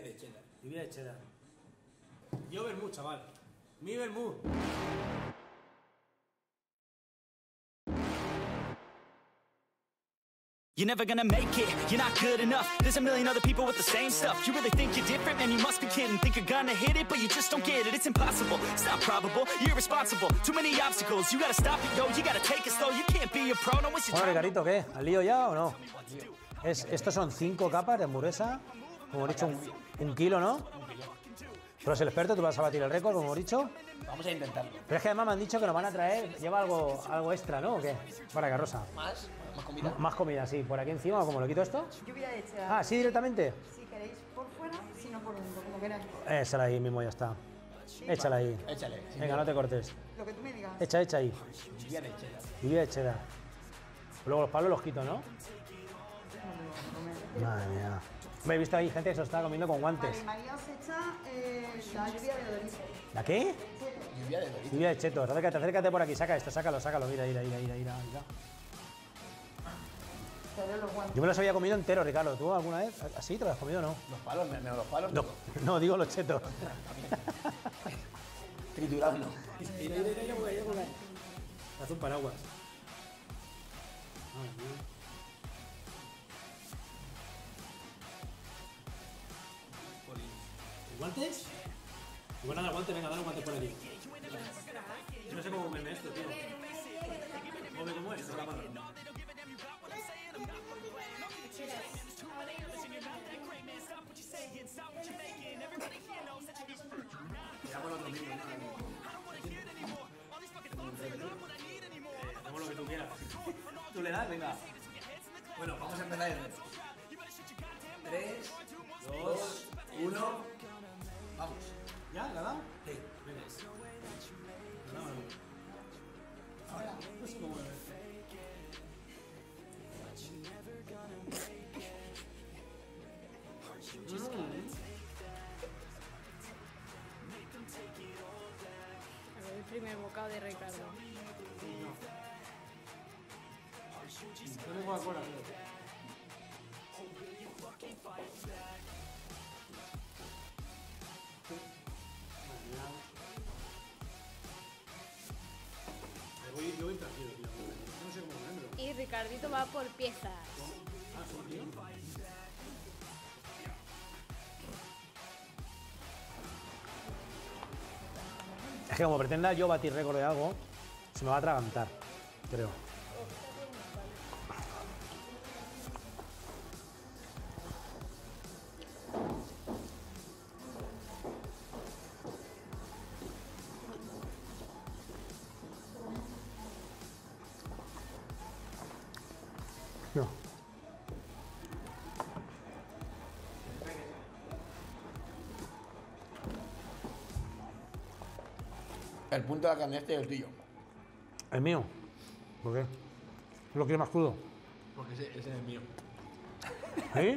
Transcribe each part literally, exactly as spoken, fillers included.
Lluvia de cheddar. Lluvia de cheddar. Yo vermú, chaval. Mi vermú. You're never gonna make it, you're not good enough. There's a million other people with the same stuff. You really think you're different? Man, you must be kidding. Think you're gonna hit it, but you just don't get it. It's impossible, it's not probable, you're irresponsible. Too many obstacles, you gotta stop it, yo. You gotta take it slow, you can't be a pro. No, it's your time. Bueno, Garito, ¿qué? ¿Al lío ya o no? Es, estos son cinco capas de hamburguesa. Como he dicho, un, un kilo, ¿no? Un kilo. Tú eres el experto, tú vas a batir el récord, como he dicho. Vamos a intentarlo. Pero es que además me han dicho que nos van a traer... Lleva algo, algo extra, ¿no? ¿O qué? Para Carrosa. ¿Más? ¿Más comida? M más comida, sí. ¿Por aquí encima o como lo quito esto? Lluvia de cheddar. Ah, ¿sí directamente? Si queréis por fuera, si no por dentro, como queráis. Échala ahí mismo, ya está. ¿Sí? Échala ahí. Échale. Venga, no te cortes. Lo que tú me digas. Echa, echa ahí. Lluvia de cheddar. Lluvia de cheddar. Luego los palos los quito, ¿no? No, no, no, no. Madre mía. Me he visto ahí gente que se lo está comiendo con guantes. Vale, María os echa eh, la lluvia de Doritos. ¿La qué? Lluvia de Doritos. Lluvia de chetos. Acércate, acércate por aquí. Saca esto, sácalo, sácalo. Mira, mira, mira, mira, mira. Yo me los había comido entero, Ricardo. ¿Tú alguna vez así te los has comido o no? Los palos, me, me los palos. No, no, digo los chetos. Triturado, no. Haz un paraguas. ¿Guantes? Igual nada, guante, venga, dale un guante por aquí. Yo no sé cómo comerme esto, tío. ¿Cómo me como esto? Con la mano. Hagamos lo otro mismo, ¿no? Hagamos lo que tú quieras. ¿Tú le das? Venga. Bueno, vamos a empezar el reto. Tres, dos, uno... Vamos. ¿Ya? ¿La da? Sí. Venga. No, no, no. Ahora, no sé cómo es. El primer bocado de Ricardo. No. No me voy a acordar. Y Ricardito va por piezas. Es que como pretenda yo batir récord de algo, se me va a atragantar, creo. No. El punto de la carne este es el tuyo. ¿El mío? ¿Por qué? ¿Lo quieres más crudo? Porque ese, ese es el mío. ¿Sí?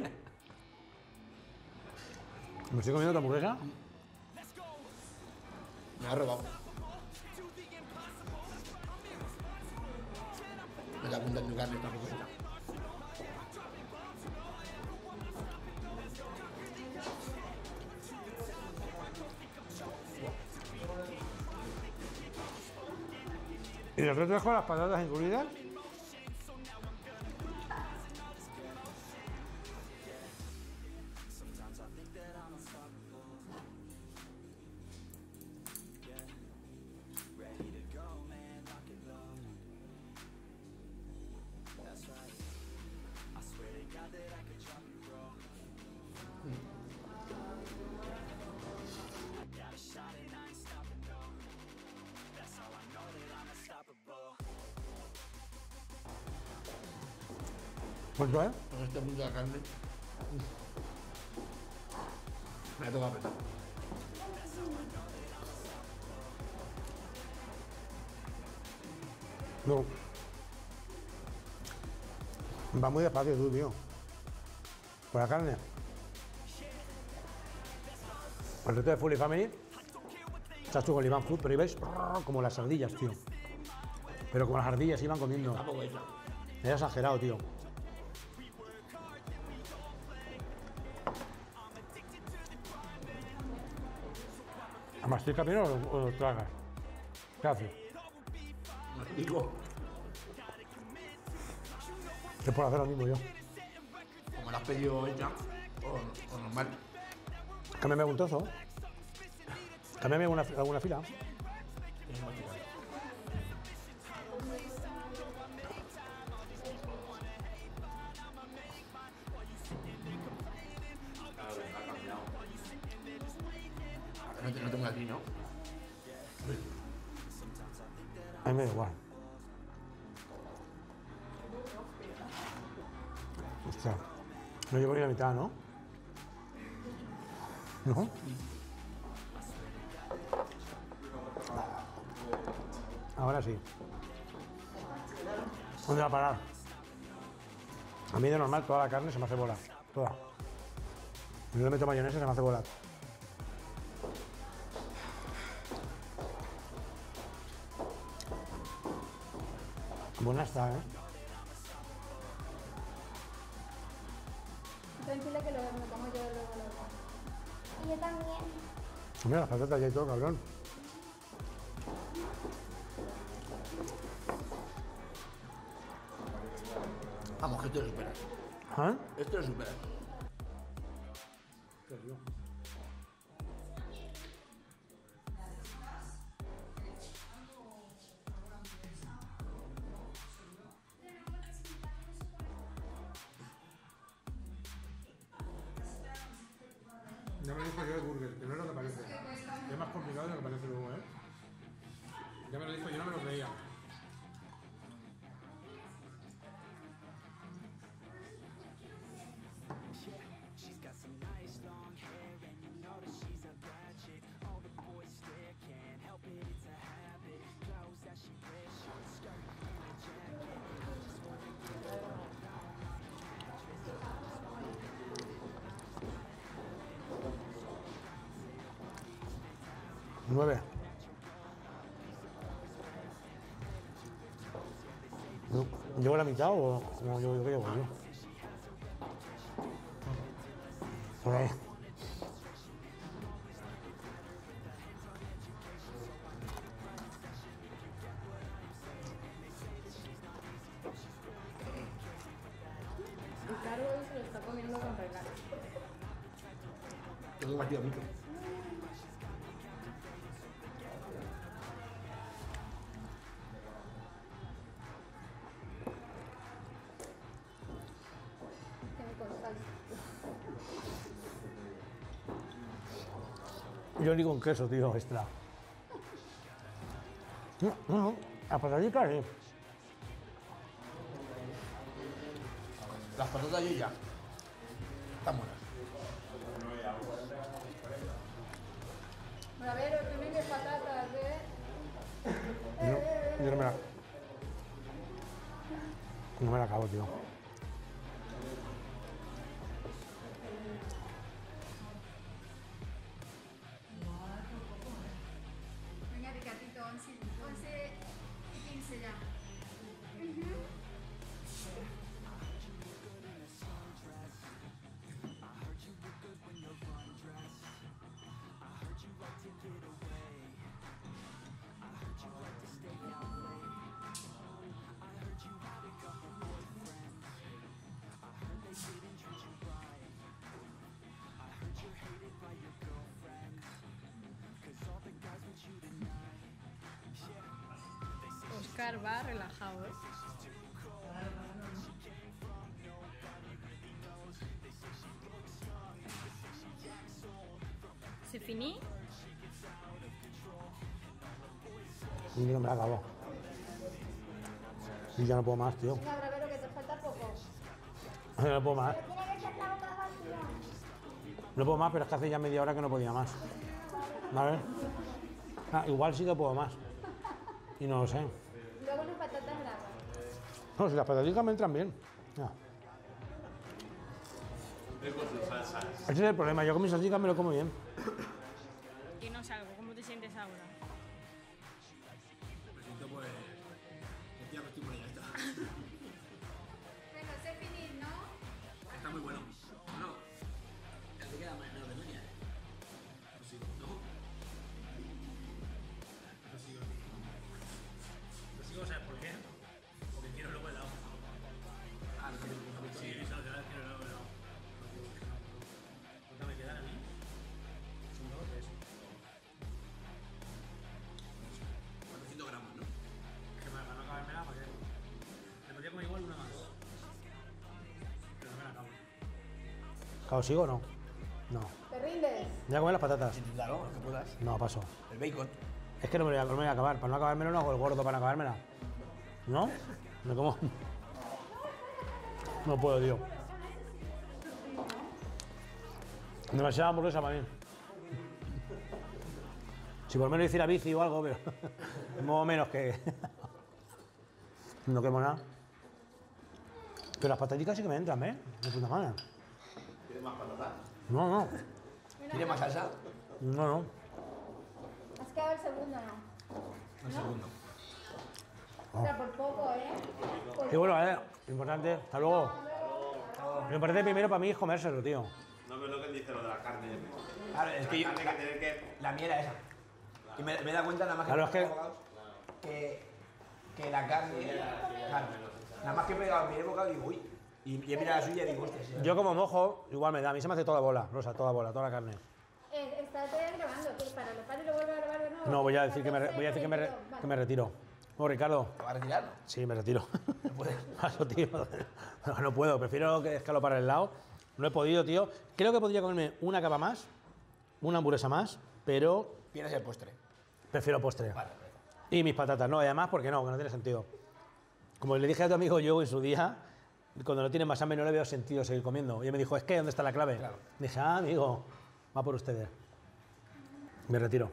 ¿Me estoy comiendo otra hamburguesa? Me ha robado. Me la punta de tu carne está rojita. ¿Y el reto es con las patatas incluidas? ¿Cuánto, eh? Con este punto de la carne. Me ha tocado apretar. No. Va muy despacio tú, tío. Por la carne. El resto de Fully Family. Estás tú con el Iván Food, pero ibais como las ardillas, tío. Pero como las ardillas iban comiendo. Era exagerado, tío. ¿Mastica primero o, o lo tragas? ¿Qué haces? Mastico. ¿Qué puedo hacer lo mismo yo? Como la has pedido hecha, o, o normal. Cámbiame un trozo. Cámbiame una, alguna fila. No tengo, no tengo aquí, ¿no? A mí me da igual. Ostras. No llevo ni la mitad, ¿no? ¿No? Ahora sí. ¿Dónde va a parar? A mí de normal toda la carne se me hace bola. Toda. Yo le meto mayonesa y se me hace bola. Buena está, ¿eh? Tranquila que lo veo, me como yo luego lo veo. Y yo también. Mira, las patatas ya y todo, cabrón. Vamos, que esto lo superas. ¿Ah? Esto lo superas. Qué rico. Ya me lo dijo yo el burger, que no es lo que parece. Es más complicado de lo que parece luego, ¿eh? Ya me lo dijo, yo no me lo creía. nueve. ¿Llevo la mitad o no? Yo creo que llevo. Por ahí. Ricardo hoy se lo está comiendo con regalo. Tengo batido mucho. Yo ni con queso, tío, extra. No, no, las patatitas sí. Las patatas yo ya. Están buenas. Bueno, a ver, os tenéis que patatas, ¿eh? No, yo no me la... No me la acabo, tío. once y quince ya. Uh-huh. Oscar va relajado, ¿eh? ¿Se finí? Y no me acabó. Y ya no puedo más, tío. Venga, bravero, que te falta poco. Yo no puedo más. No puedo más, pero es que hace ya media hora que no podía más. ¿Vale? Ah, igual sí que puedo más. Y no lo sé. Luego las patatas bravas. No, si las patatas me entran bien. No. Ese es el problema, yo con mis salsicas me lo como bien. Y no salgo, ¿cómo te sientes ahora? Me siento pues... Ya me estoy por allá, está. Bueno, ese finis, ¿no? Está muy bueno. No, no. Casi queda más en la Alemania. No, sí, no. Claro, ¿sigo o no? No. ¿Te rindes? ¿Voy a comer las patatas? Claro, lo que puedas. No, paso. El bacon. Es que no me lo voy, no voy a acabar. Para no acabármelo no hago el gordo para no acabármela. ¿No? Me como. No puedo, tío. Demasiada hamburguesa para mí. Si por menos hiciera bici o algo, pero... más o menos que... no quemo nada. Pero las patatitas sí que me entran, ¿eh? De puta madre. ¿Quieres más patatas? No, no. ¿Quieres más salsa? No, no. Has quedado el segundo, ¿no? El segundo. O sea, por poco, ¿eh? Qué bueno, ¿eh? Importante. Hasta luego. Me parece primero para mí es comérselo, tío. No, pero lo que él dice lo de la carne. Claro, es que yo... La miel esa. Y me he dado cuenta nada más que... Claro, es que... Que la carne... Claro. Nada más que me he pegado el primer bocado y digo, uy. Y he mirado la suya y digo, hostia. Yo como mojo, igual me da. A mí se me hace toda bola, Rosa, toda bola, toda la carne. Está todavía grabando, que para los padres lo vuelvo a grabar de nuevo. No, voy a decir que me, voy a decir que me, re, que me retiro. Bueno, Ricardo. ¿Te vas a retirar? Sí, me retiro. No puedes. Paso, tío. No, no puedo, prefiero que escalo para el lado. No he podido, tío. Creo que podría comerme una capa más, una hamburguesa más, pero... ¿Pierdes el postre? Prefiero postre. Vale, y mis patatas, no, y además, porque no, que no tiene sentido. Como le dije a tu amigo yo en su día, cuando no tiene más hambre no le veo sentido seguir comiendo. Y él me dijo, es que, ¿dónde está la clave? Claro. Dije, ah, amigo, va por ustedes. Me retiro.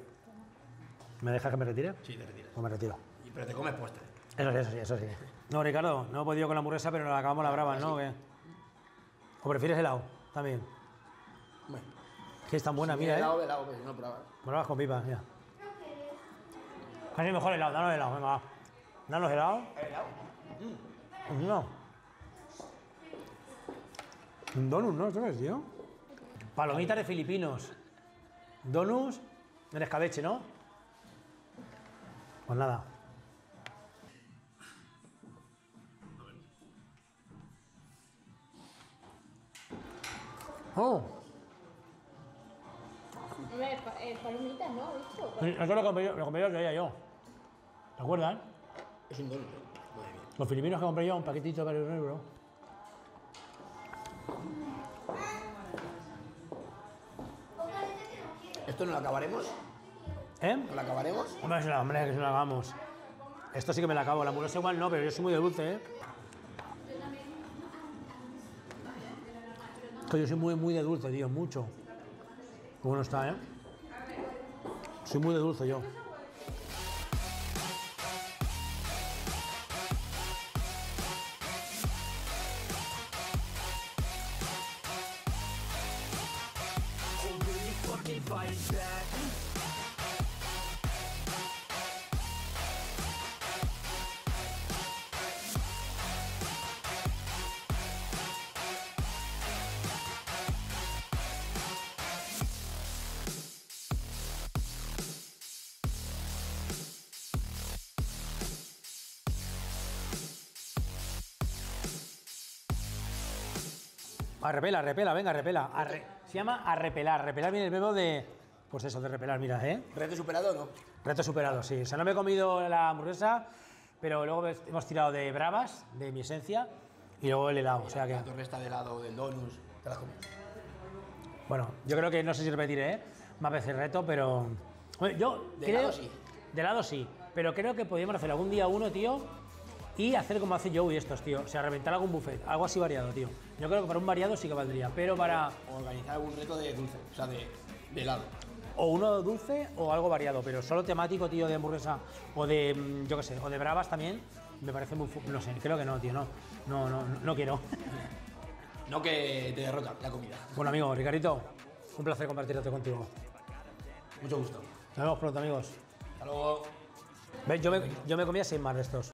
¿Me dejas que me retire? Sí, te retiras. Pues me retiro. ¿Y pero te comes postre? Eso sí, eso sí, eso sí. No, Ricardo, no he podido con la hamburguesa, pero la acabamos la brava, ¿no? Sí. ¿O prefieres helado también? Bueno. Que es tan buena, si mira, helado, ¿eh? Helado, helado, no pruebas. Pruebas con pipas, mira. Casi mejor helado, danos helado, venga, va. Danos helado. ¿Helado? Mm. No. Un donut, ¿no? ¿Sabes, tío? Palomitas de filipinos. Donuts en escabeche, ¿no? Pues nada. ¡Oh! Hombre, eh, palomitas, ¿no? Sí, eso lo compré yo, lo compré yo, lo veía yo. ¿Te acuerdas? Es un donut, madre mía. Los filipinos que compré yo, un paquetito para un euro. ¿Esto no lo acabaremos? ¿Eh? ¿No lo acabaremos? Hombre, es una, hombre, que si no lo hagamos. Esto sí que me lo acabo. La hamburguesa igual no, pero yo soy muy de dulce, ¿eh? Es que yo soy muy, muy de dulce, tío, mucho. Qué bueno está, ¿eh? Soy muy de dulce yo. Arrepela, repela, venga, repela. Arre... Se llama arrepelar. Repelar viene el verbo de... Pues eso, de repelar, mira, ¿eh? ¿Reto superado o no? Reto superado, sí. O sea, no me he comido la hamburguesa, pero luego hemos tirado de bravas, de mi esencia, y luego el helado, mira, o sea que... La torre está de helado, del donus, te las comes. Bueno, yo creo que no sé si repetiré, ¿eh? Más veces reto, pero... Bueno, yo de creo... helado sí. De helado sí, pero creo que podríamos hacer algún día uno, tío... Y hacer como hace Joey estos, tío. O sea, reventar algún buffet. Algo así variado, tío. Yo creo que para un variado sí que valdría, pero para... O organizar algún reto de dulce, o sea, de, de helado. O uno dulce o algo variado, pero solo temático, tío, de hamburguesa o de, yo qué sé, o de bravas también. Me parece muy... No sé, creo que no, tío, no. No, no, no, no quiero. No que te derrota la comida. Bueno, amigo, Ricardito, un placer compartir esto contigo. Mucho gusto. Nos vemos pronto, amigos. Hasta luego. ¿Ves? Yo me, yo me comía seis más de estos.